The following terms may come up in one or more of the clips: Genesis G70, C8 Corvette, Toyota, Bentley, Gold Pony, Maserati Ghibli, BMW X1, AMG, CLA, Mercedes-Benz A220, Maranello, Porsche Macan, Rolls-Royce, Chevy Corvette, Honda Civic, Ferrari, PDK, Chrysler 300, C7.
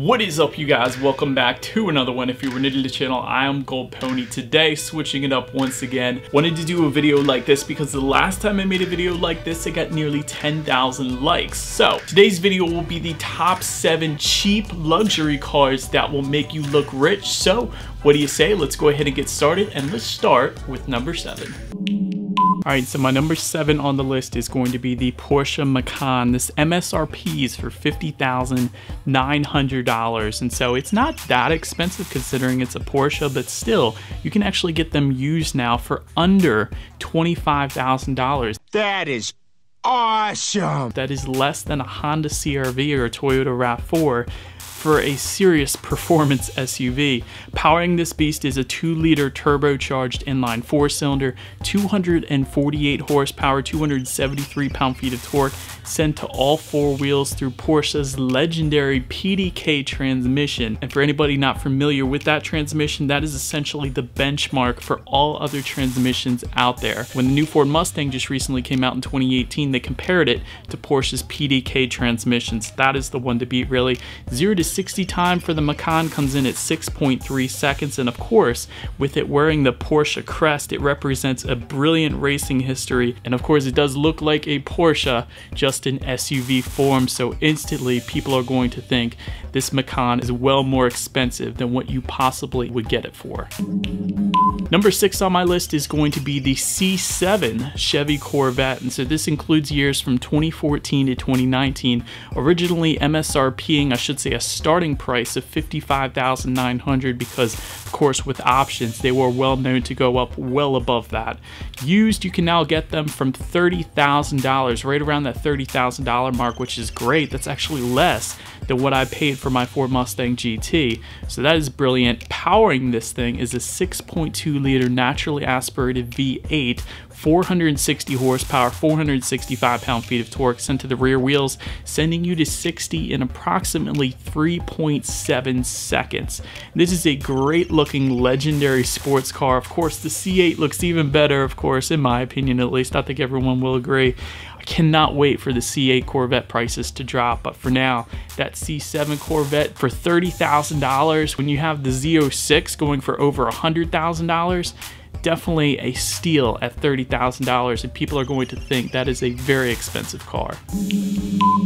What is up, you guys? Welcome back to another one. If you were new to the channel, I am Gold Pony. Today, switching it up once again. Wanted to do a video like this because the last time I made a video like this, I got nearly 10,000 likes. So today's video will be the top 7 cheap luxury cars that will make you look rich. So what do you say? Let's go ahead and get started, and let's start with number 7. Alright, so my number 7 on the list is going to be the Porsche Macan. This MSRP is for $50,900, and so it's not that expensive considering it's a Porsche, but still, you can actually get them used now for under $25,000. That is awesome! That is less than a Honda CRV or a Toyota RAV4. For a serious performance SUV. Powering this beast is a 2-liter turbocharged inline 4-cylinder, 248 horsepower, 273 pound-feet of torque, sent to all four wheels through Porsche's legendary PDK transmission. And for anybody not familiar with that transmission, that is essentially the benchmark for all other transmissions out there. When the new Ford Mustang just recently came out in 2018, they compared it to Porsche's PDK transmissions. That is the one to beat, really. 0 to 60 time for the Macan comes in at 6.3 seconds, and of course, with it wearing the Porsche crest, it represents a brilliant racing history, and of course it does look like a Porsche, just in SUV form, so instantly people are going to think this Macan is well more expensive than what you possibly would get it for. Number 6 on my list is going to be the C7 Chevy Corvette, and so this includes years from 2014 to 2019, originally MSRPing, I should say a starting price of $55,900 because, of course, with options, they were well known to go up well above that. Used, you can now get them from $30,000, right around that $30,000 mark, which is great. That's actually less than what I paid for my Ford Mustang GT. So that is brilliant. Powering this thing is a 6.2-liter naturally aspirated V8, 460 horsepower, 465 pound-feet of torque sent to the rear wheels, sending you to 60 in approximately 3.7 seconds. This is a great-looking legendary sports car. Of course, the C8 looks even better, of course, in my opinion at least. I think everyone will agree. Cannot wait for the C8 Corvette prices to drop, but for now, that C7 Corvette for $30,000, when you have the Z06 going for over $100,000, definitely a steal at $30,000, and people are going to think that is a very expensive car.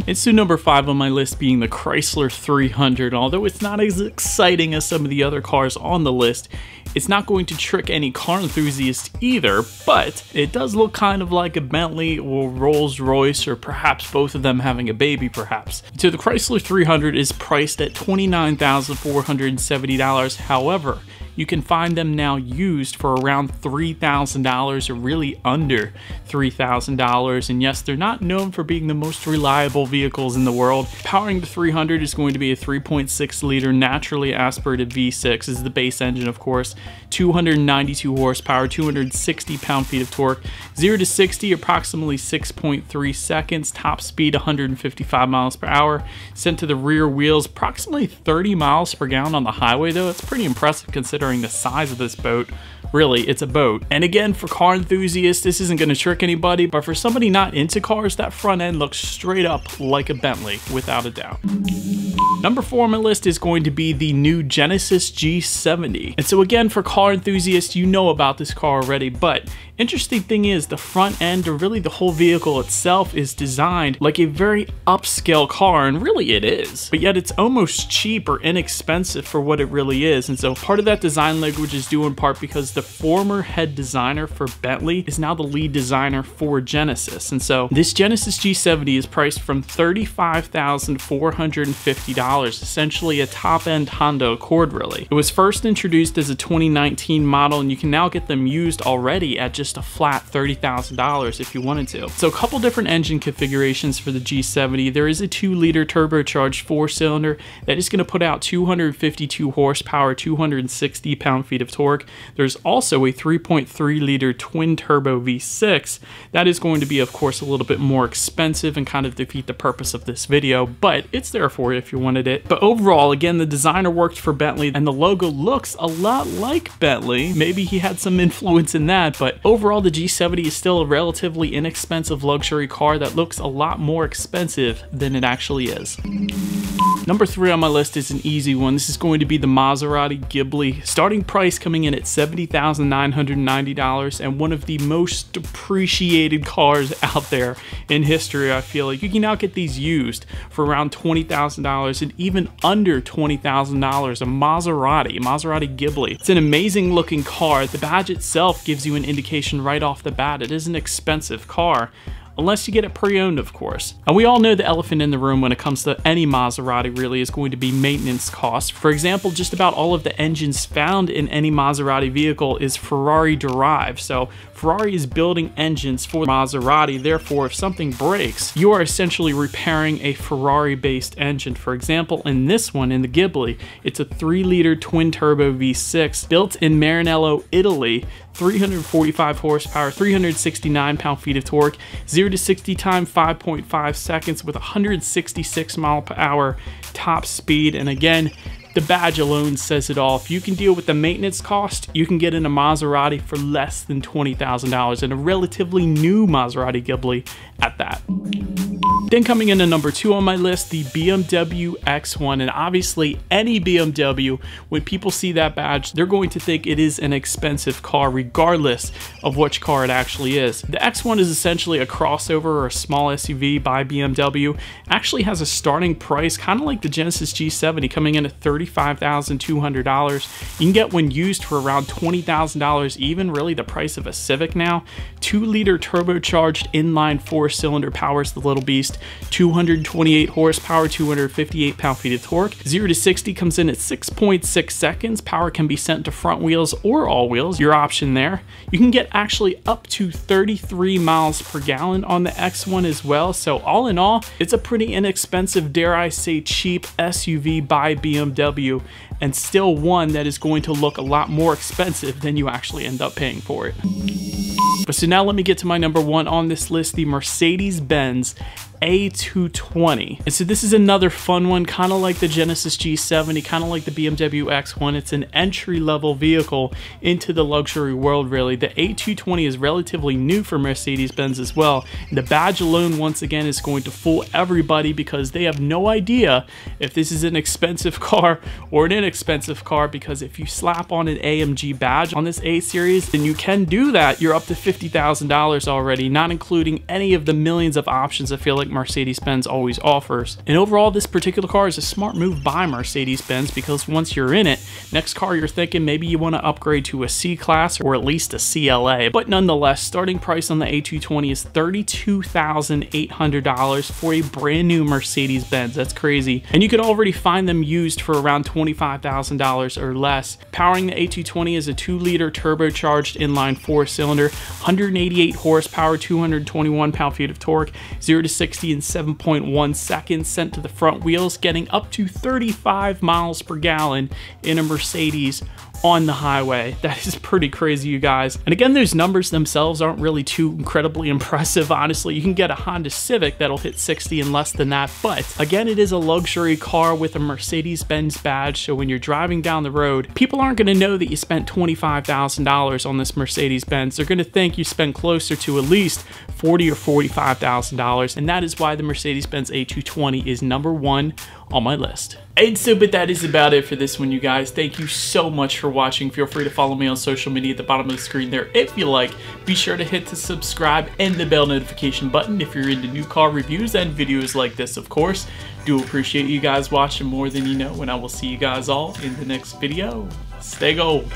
And so number 5 on my list being the Chrysler 300. Although it's not as exciting as some of the other cars on the list, it's not going to trick any car enthusiast either, but it does look kind of like a Bentley or Rolls-Royce, or perhaps both of them having a baby perhaps. So the Chrysler 300 is priced at $29,470, however, you can find them now used for around $3,000 or really under $3,000. And yes, they're not known for being the most reliable vehicles in the world. Powering the 300 is going to be a 3.6-liter naturally aspirated V6 is the base engine, of course, 292 horsepower, 260 pound-feet of torque, 0 to 60 approximately 6.3 seconds, top speed 155 miles per hour, sent to the rear wheels approximately 30 miles per gallon on the highway though. That's pretty impressive considering the size of this boat. Really, it's a boat. And again, for car enthusiasts, this isn't going to trick anybody, but for somebody not into cars, that front end looks straight up like a Bentley, without a doubt. Number 4 on my list is going to be the new Genesis G70. And so again, for car enthusiasts, you know about this car already, but interesting thing is the front end, or really the whole vehicle itself, is designed like a very upscale car, and really it is, but yet it's almost cheap or inexpensive for what it really is. And so part of that design language is due in part because the former head designer for Bentley is now the lead designer for Genesis. And so this Genesis G70 is priced from $35,450, essentially a top-end Honda Accord really. It was first introduced as a 2019 model, and you can now get them used already at just a flat $30,000 if you wanted to. So a couple different engine configurations for the G70. There is a 2-liter turbocharged 4-cylinder that is going to put out 252 horsepower, 260 pound-feet of torque. There's also a 3.3-liter twin-turbo V6. That is going to be, of course, a little bit more expensive and kind of defeat the purpose of this video, but it's there for you if you wanted it. But overall, again, the designer worked for Bentley, and the logo looks a lot like Bentley. Maybe he had some influence in that, but overall, overall, the G70 is still a relatively inexpensive luxury car that looks a lot more expensive than it actually is. Number 3 on my list is an easy one. This is going to be the Maserati Ghibli. Starting price coming in at $70,990, and one of the most depreciated cars out there in history, I feel like. You can now get these used for around $20,000 and even under $20,000, a Maserati Ghibli. It's an amazing looking car. The badge itself gives you an indication right off the bat. It is an expensive car. Unless you get it pre-owned, of course. And we all know the elephant in the room when it comes to any Maserati really is going to be maintenance costs. For example, just about all of the engines found in any Maserati vehicle is Ferrari derived. So Ferrari is building engines for Maserati, therefore if something breaks, you are essentially repairing a Ferrari-based engine. For example, in this one, in the Ghibli, it's a 3-liter twin-turbo V6 built in Maranello, Italy, 345 horsepower, 369 pound-feet of torque, 0 to 60 time 5.5 seconds with 166 mile per hour top speed, and again, the badge alone says it all. If you can deal with the maintenance cost, you can get in a Maserati for less than $20,000, and a relatively new Maserati Ghibli at that. Then coming in at number 2 on my list, the BMW X1, and obviously any BMW, when people see that badge, they're going to think it is an expensive car regardless of which car it actually is. The X1 is essentially a crossover or a small SUV by BMW. It actually has a starting price, kind of like the Genesis G70, coming in at $35,200. You can get one used for around $20,000, even really the price of a Civic now. 2-liter turbocharged inline 4-cylinder powers the little beast. 228 horsepower, 258 pound-feet of torque. 0 to 60 comes in at 6.6 seconds. Power can be sent to front wheels or all wheels, your option there. You can get actually up to 33 miles per gallon on the X1 as well. So all in all, it's a pretty inexpensive, dare I say cheap SUV by BMW, and still one that is going to look a lot more expensive than you actually end up paying for it. But so now let me get to my number 1 on this list, the Mercedes-Benz A220. And so this is another fun one, kind of like the Genesis G70, kind of like the BMW X1. It's an entry-level vehicle into the luxury world, really. The A220 is relatively new for Mercedes-Benz as well. And the badge alone, once again, is going to fool everybody because they have no idea if this is an expensive car or an inexpensive car, because if you slap on an AMG badge on this A series, then you can do that. You're up to $50,000 already, not including any of the millions of options I feel like Mercedes-Benz always offers. And overall, this particular car is a smart move by Mercedes-Benz, because once you're in it, next car you're thinking maybe you want to upgrade to a C-Class or at least a CLA. But nonetheless, starting price on the A220 is $32,800 for a brand new Mercedes-Benz. That's crazy. And you can already find them used for around $25,000 or less. Powering the A220 is a 2-liter turbocharged inline 4-cylinder, 188 horsepower, 221 pound-feet of torque, 0 to 60 in 7.1 seconds, sent to the front wheels, getting up to 35 miles per gallon in a Mercedes on the highway. That is pretty crazy, you guys. And again, those numbers themselves aren't really too incredibly impressive, honestly. You can get a Honda Civic that'll hit 60 and less than that, but again, it is a luxury car with a Mercedes-Benz badge, so when you're driving down the road, people aren't gonna know that you spent $25,000 on this Mercedes-Benz. They're gonna think you spent closer to at least $40,000 or $45,000, and that is why the Mercedes-Benz A220 is number 1 on my list. And so, but that is about it for this one, you guys. Thank you so much for watching. Feel free to follow me on social media at the bottom of the screen there if you like. Be sure to hit the subscribe and the bell notification button if you're into new car reviews and videos like this, of course. Do appreciate you guys watching more than you know, and I will see you guys all in the next video. Stay gold.